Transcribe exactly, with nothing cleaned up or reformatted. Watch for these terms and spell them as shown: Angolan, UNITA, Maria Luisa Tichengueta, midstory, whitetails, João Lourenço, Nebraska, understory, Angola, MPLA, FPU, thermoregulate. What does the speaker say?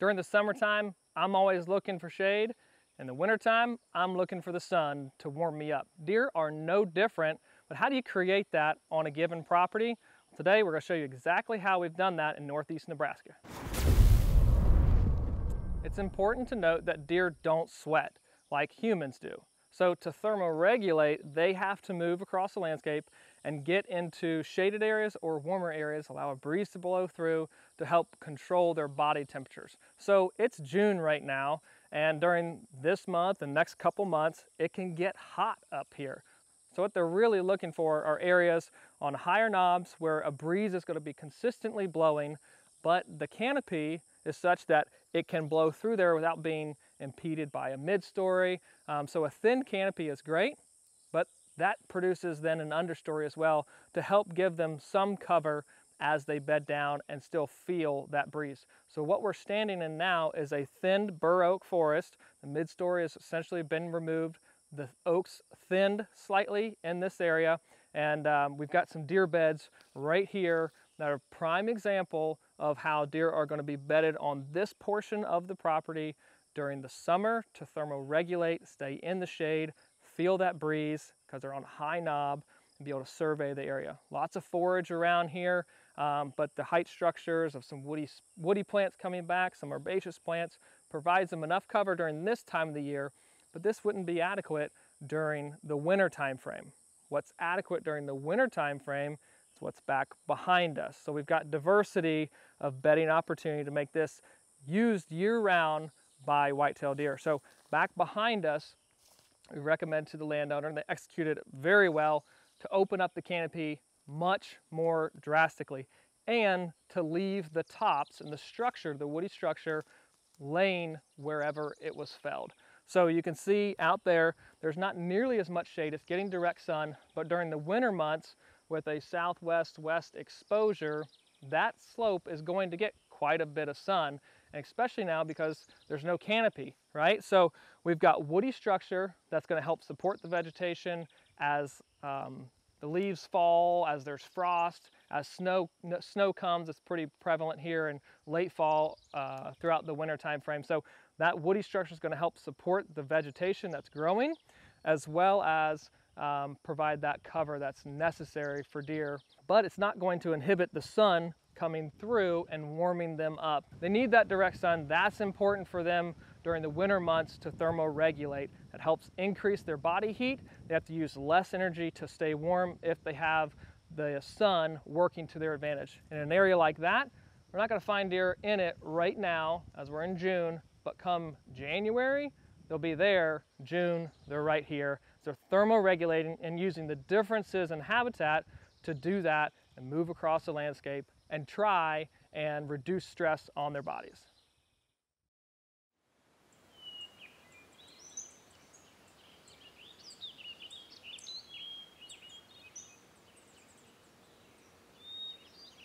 During the summertime, I'm always looking for shade. In the wintertime, I'm looking for the sun to warm me up. Deer are no different, but how do you create that on a given property? Today, we're gonna show you exactly how we've done that in Northeast Nebraska. It's important to note that deer don't sweat like humans do. So to thermoregulate, they have to move across the landscape and get into shaded areas or warmer areas, allow a breeze to blow through to help control their body temperatures. So it's June right now, and during this month and next couple months, it can get hot up here. So what they're really looking for are areas on higher knobs where a breeze is going to be consistently blowing, but the canopy is such that it can blow through there without being impeded by a midstory. Um, so a thin canopy is great, but that produces then an understory as well to help give them some cover as they bed down and still feel that breeze. So what we're standing in now is a thinned bur oak forest. The midstory has essentially been removed. The oaks thinned slightly in this area, and um, we've got some deer beds right here that are a prime example of how deer are going to be bedded on this portion of the property during the summer to thermoregulate, stay in the shade, feel that breeze because they're on a high knob and be able to survey the area. Lots of forage around here, um, but the height structures of some woody, woody plants coming back, some herbaceous plants, provides them enough cover during this time of the year, but this wouldn't be adequate during the winter time frame. What's adequate during the winter time frame is what's back behind us. So we've got diversity of bedding opportunity to make this used year-round by whitetail deer. So back behind us, we recommend to the landowner, and they executed very well, to open up the canopy much more drastically and to leave the tops and the structure, the woody structure, laying wherever it was felled. So you can see out there, there's not nearly as much shade. It's getting direct sun, but during the winter months with a southwest-west exposure, that slope is going to get quite a bit of sun, and especially now because there's no canopy, right? So we've got woody structure that's going to help support the vegetation as um, the leaves fall, as there's frost, as snow, snow comes. It's pretty prevalent here in late fall uh, throughout the winter time frame. So that woody structure is going to help support the vegetation that's growing, as well as um, provide that cover that's necessary for deer. But it's not going to inhibit the sun coming through and warming them up. They need that direct sun. That's important for them during the winter months to thermoregulate. It helps increase their body heat. They have to use less energy to stay warm if they have the sun working to their advantage. In an area like that, we're not going to find deer in it right now as we're in June, but come January, they'll be there. June, they're right here. So they're thermoregulating and using the differences in habitat to do that and move across the landscape and try and reduce stress on their bodies.